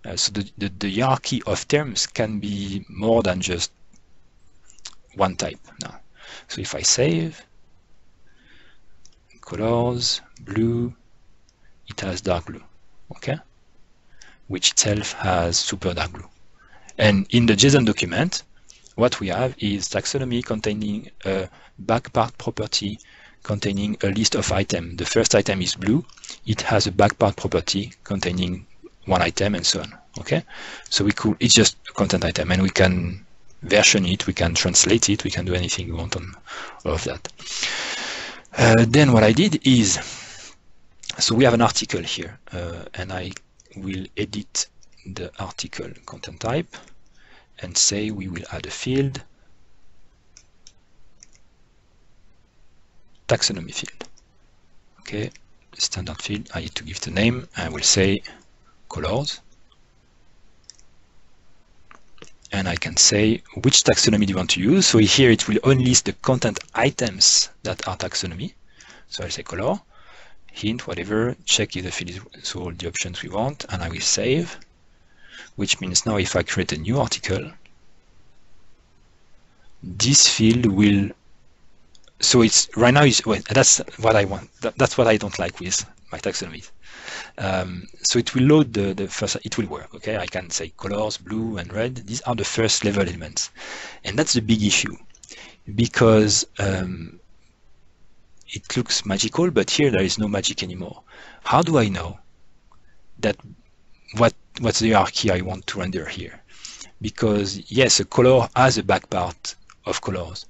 Uh, so the, the, the hierarchy of terms can be more than just one type now. So if I save, colors, blue, it has dark blue, okay? Which itself has super dark blue. And in the JSON document, what we have is taxonomy containing a back part property containing a list of items. The first item is blue. It has a back part property containing one item and so on. Okay, so we could, it's just a content item, and we can version it, we can translate it, we can do anything we want on all of that. Uh, then what I did is So we have an article here, uh, and I will edit the article content type and say we will add a field, taxonomy field. Okay, standard field, I need to give the name. I will say colors, and I can say which taxonomy do you want to use. So here it will only list the content items that are taxonomy. So I'll say color, hint, whatever, check if the field is so all the options we want, and I will save, which means now if I create a new article, this field will, so it's right now is well, that's what I want, that, that's what I don't like with my taxonomies. Um, so it will load the, the first, it will work, okay? I can say colors, blue and red, these are the first level elements. And that's the big issue, because um, it looks magical, but here there is no magic anymore. How do I know that what what's the hierarchy I want to render here? Because yes, a color has a back part of colors,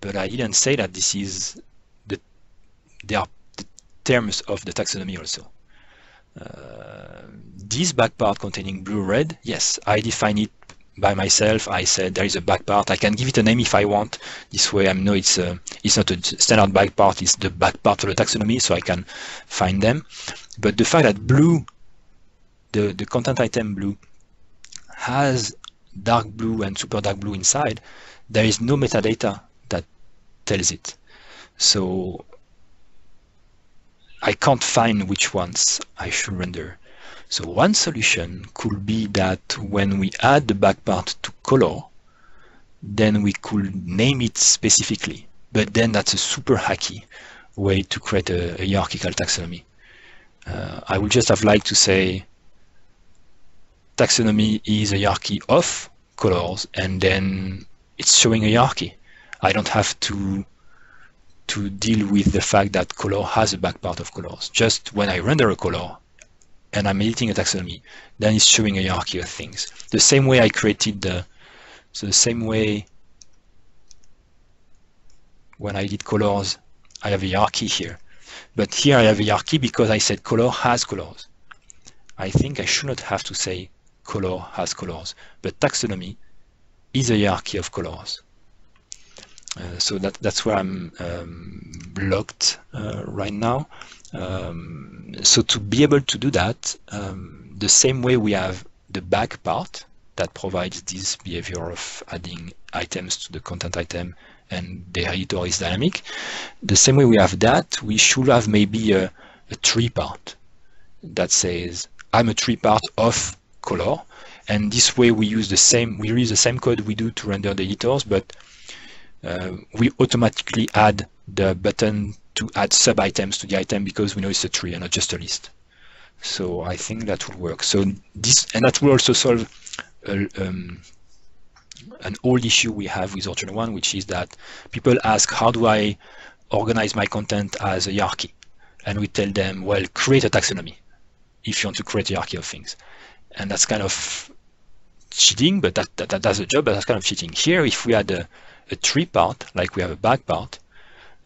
but I didn't say that this is the, they are the terms of the taxonomy also. Uh, this back part containing blue, red, yes, I define it by myself. I said there is a back part. I can give it a name if I want. This way I know it's a, it's not a standard back part, it's the back part of the taxonomy, so I can find them. But the fact that blue, the, the content item blue, has dark blue and super dark blue inside, there is no metadata that tells it. So I can't find which ones I should render. So one solution could be that when we add the back part to color, then we could name it specifically. But then that's a super hacky way to create a, a hierarchical taxonomy. Uh, I would just have liked to say taxonomy is a hierarchy of colors, and then it's showing a hierarchy. I don't have to to deal with the fact that color has a back part of colors. Just when I render a color, and I'm editing a taxonomy, then it's showing a hierarchy of things. The same way I created the, so the same way when I did colors, I have a hierarchy here. But here I have a hierarchy because I said color has colors. I think I should not have to say color has colors, but taxonomy is a hierarchy of colors. Uh, so that, that's where I'm um, blocked uh, right now. Um, so to be able to do that, um, the same way we have the back part that provides this behavior of adding items to the content item and the editor is dynamic, the same way we have that, we should have maybe a, a tree part that says, I'm a tree part of color. And this way we use the same, we use the same code we do to render the editors, but Uh, we automatically add the button to add sub-items to the item because we know it's a tree and not just a list. So I think that would work. So this, and that will also solve uh, um, an old issue we have with Orchard one, which is that people ask, how do I organize my content as a hierarchy? And we tell them, well, create a taxonomy if you want to create a hierarchy of things. And that's kind of cheating, but that, that, that does the job, but that's kind of cheating. Here, if we had a a tree part, like we have a back part,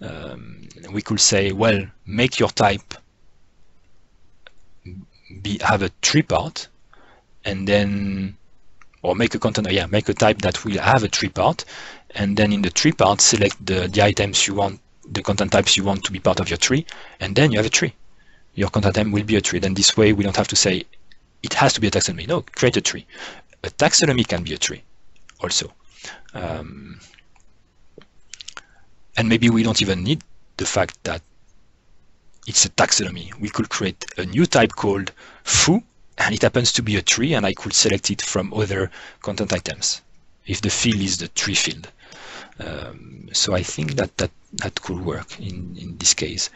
um, we could say, well, make your type be have a tree part, and then, or make a content, yeah, make a type that will have a tree part, and then in the tree part, select the, the items you want, the content types you want to be part of your tree, and then you have a tree. Your content item will be a tree. Then this way, we don't have to say, it has to be a taxonomy. No, create a tree. A taxonomy can be a tree also. Um, And maybe we don't even need the fact that it's a taxonomy. We could create a new type called foo, and it happens to be a tree, and I could select it from other content items if the field is the tree field. Um, so I think that that, that could work in, in this case.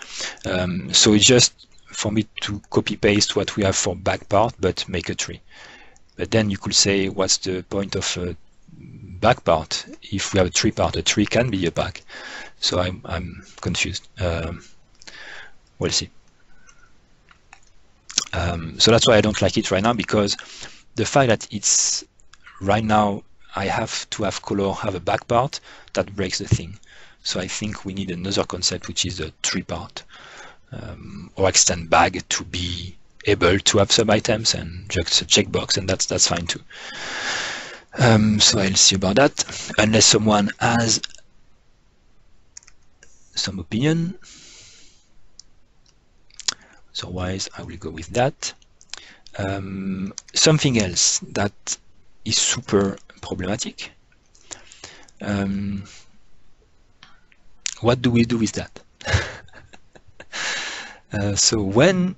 Um, so it's just for me to copy paste what we have for back part, but make a tree. But then you could say, what's the point of a back part if we have a tree part? A tree can be a back. So I'm, I'm confused. Um, we'll see. Um, so that's why I don't like it right now, because the fact that it's right now, I have to have color, have a back part, that breaks the thing. So I think we need another concept, which is the tree part. um, or extend bag to be able to have sub items and just a checkbox, and that's that's fine too. Um, so I'll see about that, unless someone has some opinion. So otherwise, I will go with that. Um, something else that is super problematic. Um, what do we do with that? uh, so when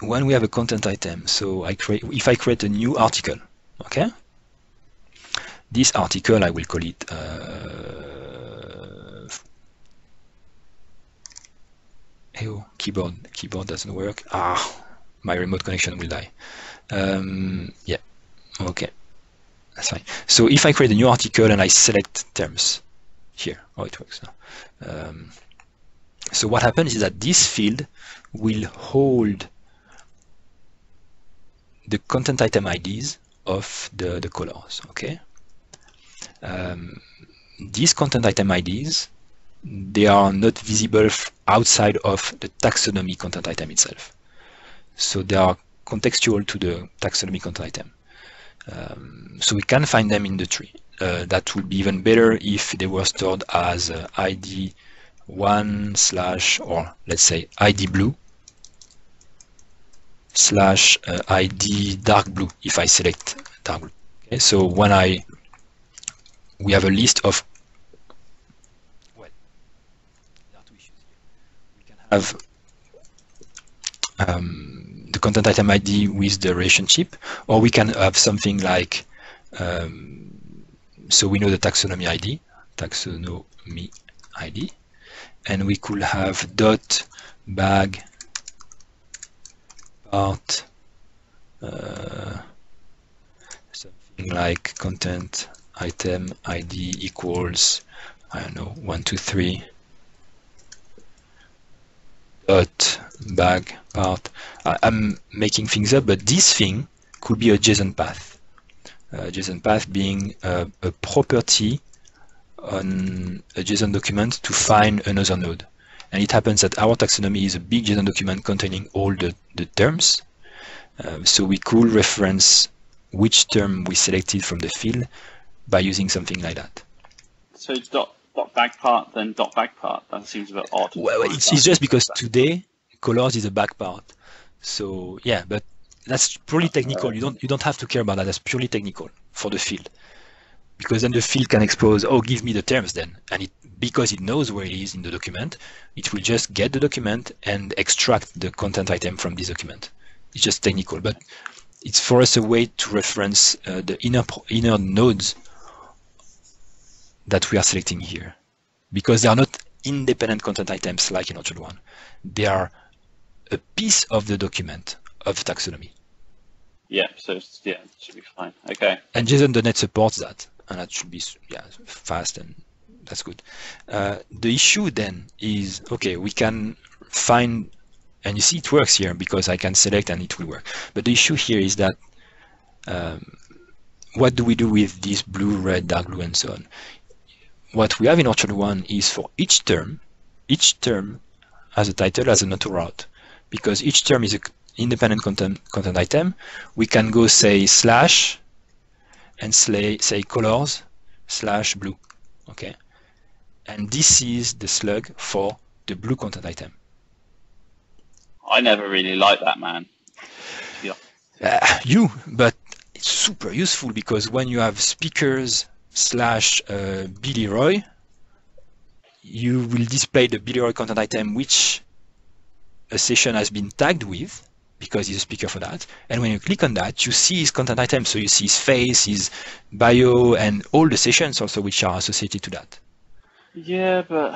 when we have a content item, so I create if I create a new article, okay? This article I will call it uh, oh, keyboard keyboard doesn't work. Ah, my remote connection will die. Um, yeah, okay. That's fine. So if I create a new article and I select terms here, oh, it works now. Um, so what happens is that this field will hold the content item I Ds of the, the colors, okay? Um, these content item I Ds, they are not visible outside of the taxonomy content item itself. So they are contextual to the taxonomy content item. Um, so we can find them in the tree. Uh, that would be even better if they were stored as uh, I D one slash, or let's say I D blue slash uh, I D dark blue, if I select dark blue. Okay, so when I, we have a list of, well, there are two issues here. We can have um, the content item I D with the relationship, or we can have something like, um, so we know the taxonomy I D, taxonomy I D, and we could have dot bag part uh, something like content item I D equals, I don't know, one two three dot bag part. I'm making things up, but this thing could be a JSON path. Uh, JSON path being a, a property on a JSON document to find another node. And it happens that our taxonomy is a big JSON document containing all the, the terms. Uh, so we could reference which term we selected from the field by using something like that. So it's dot dot back part, then dot back part. That seems a bit odd. Well, it's, it's just because today colors is a back part. So yeah, but that's purely technical. You don't you don't have to care about that. That's purely technical for the field, because then the field can expose, oh, give me the terms then, and it, because it knows where it is in the document, it will just get the document and extract the content item from this document. It's just technical, but it's for us a way to reference uh, the inner inner nodes that we are selecting here, because they are not independent content items like in Orchard one. They are a piece of the document of taxonomy. Yeah, so yeah, it should be fine. Okay. And JSON dot net supports that, and that should be yeah fast, and that's good. Uh, the issue then is, okay, we can find, and you see it works here because I can select and it will work. But the issue here is that um, what do we do with this blue, red, dark blue, and so on? What we have in Orchard one is for each term, each term has a title, has an auto route, because each term is an independent content, content item. We can go say slash and say, say colors slash blue, okay? And this is the slug for the blue content item. I never really liked that, man. Yeah. Uh, you, but it's super useful, because when you have speakers slash uh, Billy Roy, you will display the Billy Roy content item which a session has been tagged with, because he's a speaker for that. And when you click on that, you see his content item. So you see his face, his bio, and all the sessions also which are associated to that. Yeah, but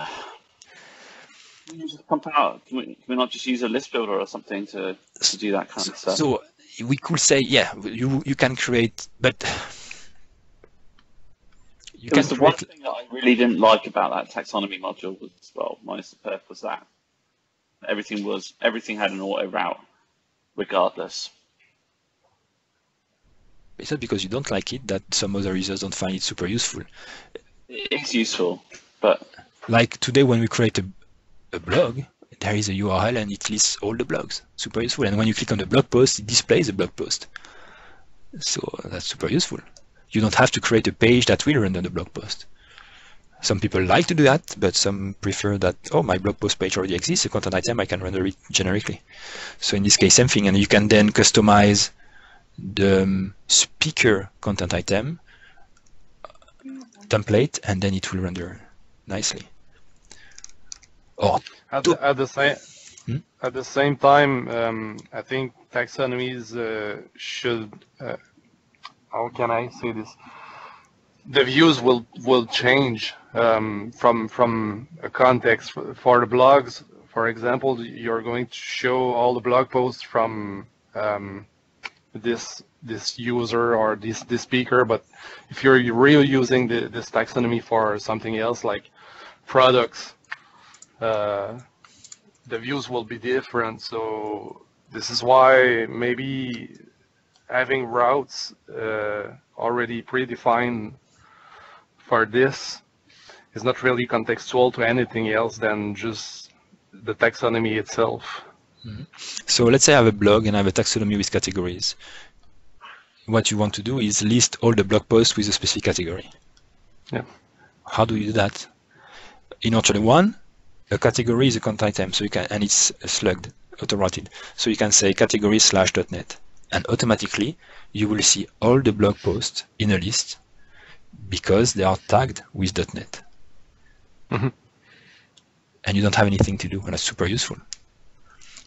can we, just compile, can we, can we not just use a list builder or something to, to do that kind so, of stuff? So we could say, yeah, you, you can create, but You it was the one thing that I really didn't like about that taxonomy module was, well, minus the perf, was that everything was everything had an auto route regardless. It's not because you don't like it that some other users don't find it super useful. It's useful, but Like today, when we create a, a blog, there is a U R L and it lists all the blogs. Super useful. And when you click on the blog post, it displays the blog post. So that's super useful. You don't have to create a page that will render the blog post. Some people like to do that, but some prefer that, oh, my blog post page already exists, a content item, I can render it generically. So in this case, same thing. And you can then customize the speaker content item template, and then it will render nicely. Oh, at the, at the same hmm? at the same time, um, I think taxonomies uh, should. Uh, how can I say this? The views will will change um, from from a context for the blogs. For example, you're going to show all the blog posts from um, this this user or this this speaker. But if you're reusing the, this taxonomy for something else, like products, uh, the views will be different. So this is why maybe having routes uh, already predefined for this is not really contextual to anything else than just the taxonomy itself. Mm-hmm. So let's say I have a blog and I have a taxonomy with categories. What you want to do is list all the blog posts with a specific category. Yeah. How do you do that? In Orchard one, a category is a content item, so you can, and it's slugged, auto-routed. So you can say category slash .net, and automatically you will see all the blog posts in a list, because they are tagged with .net. Mm-hmm. And you don't have anything to do, and that's super useful.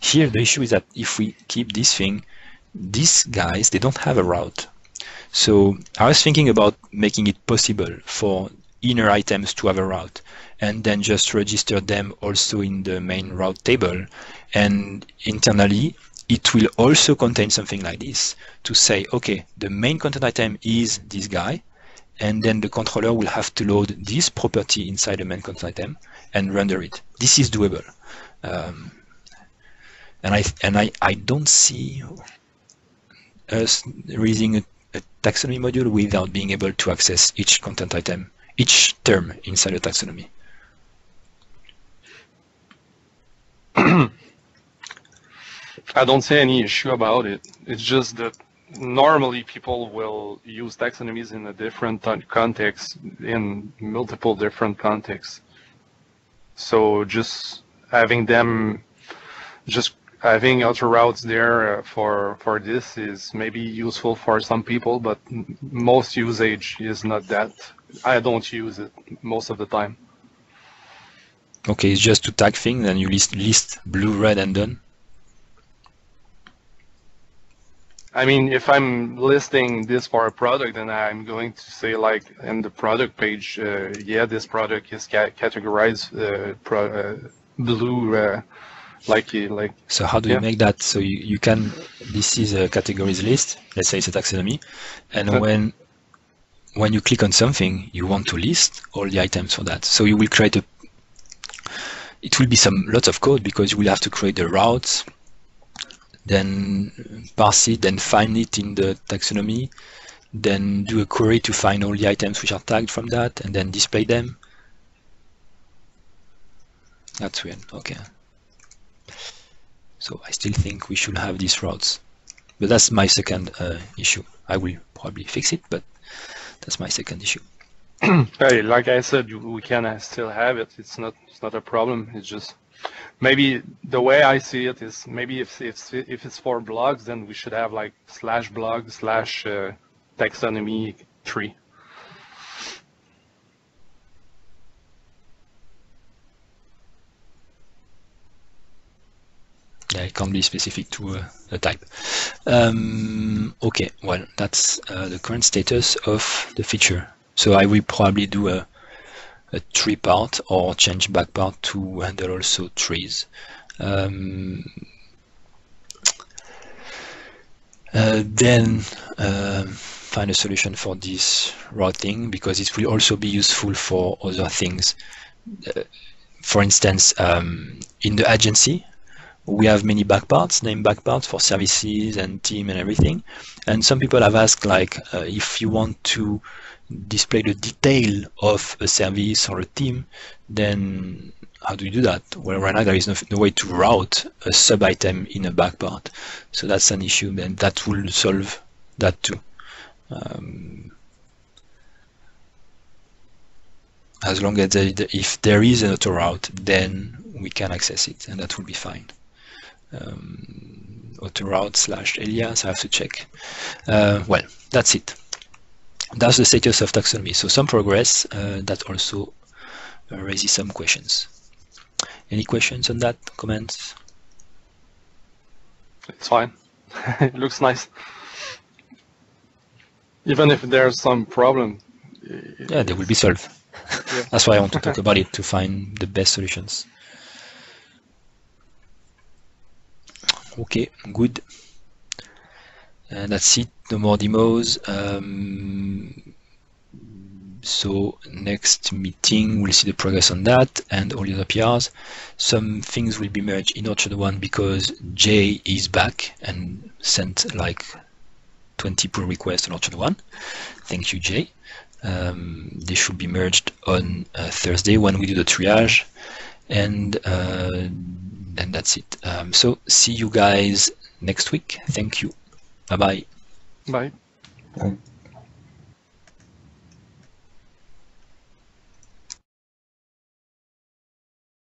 Here the issue is that if we keep this thing, these guys, they don't have a route. So I was thinking about making it possible for inner items to have a route, and then just register them also in the main route table. And internally, it will also contain something like this to say, okay, the main content item is this guy, and then the controller will have to load this property inside the main content item and render it. This is doable. Um, and I and I, I don't see us reading a, a taxonomy module without being able to access each content item, each term inside a taxonomy. I don't see any issue about it. It's just that normally people will use taxonomies in a different context, in multiple different contexts. So just having them, just having auto routes there for for this is maybe useful for some people, but most usage is not that. I don't use it most of the time. Okay, it's just to tag things, and you list list blue, red, and done. I mean, if I'm listing this for a product, then I'm going to say, like, in the product page, uh, yeah, this product is ca categorized uh, pro uh, blue, uh, like, like. So how do yeah. you make that? So you, you can, this is a categories list. Let's say it's a taxonomy, and uh, when when you click on something, you want to list all the items for that. So you will create a. It will be some lots of code, because you will have to create the routes, then parse it, then find it in the taxonomy, then do a query to find all the items which are tagged from that, and then display them. That's weird. Okay. So I still think we should have these routes, but that's my second uh, issue. I will probably fix it, but that's my second issue. Hey, like I said, we can still have it. It's not, it's not a problem. It's just, maybe the way I see it is, maybe if it's, if it's for blogs, then we should have like slash blog slash uh, taxonomy tree. Yeah, it can't be specific to uh, a type. Um, okay, well, that's uh, the current status of the feature. So I will probably do a a tree part, or change back part to handle also trees. Um, uh, then uh, find a solution for this routing, because it will also be useful for other things. Uh, for instance, um, in the agency, we have many backparts, named backparts for services and team and everything. And some people have asked, like, uh, if you want to display the detail of a service or a team, then how do you do that? Well, right now there is no, no way to route a sub-item in a back part. So that's an issue, and that will solve that too. Um, as long as they, if there is an auto route, then we can access it, and that will be fine. Um, auto route slash alias, I have to check. Uh, well, that's it. That's the status of taxonomy. So some progress uh, that also raises some questions. Any questions on that? Comments? It's fine. It looks nice. Even if there's some problem. Yeah, they will be solved. Yeah. That's why I want to talk about it, to find the best solutions. Okay, good. And that's it. No more demos. Um, so next meeting we'll see the progress on that and all the other P Rs. Some things will be merged in Orchard one because Jay is back and sent like twenty pull requests on Orchard one. Thank you, Jay. Um, they should be merged on uh, Thursday when we do the triage, and uh, and that's it. Um, so see you guys next week. Thank you. Bye-bye. Bye. Bye. Bye.